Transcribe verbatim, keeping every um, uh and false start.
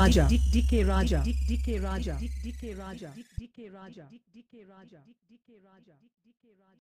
Raja, D K Raja, D K Raja, D K Raja, D K Raja, D K Raja.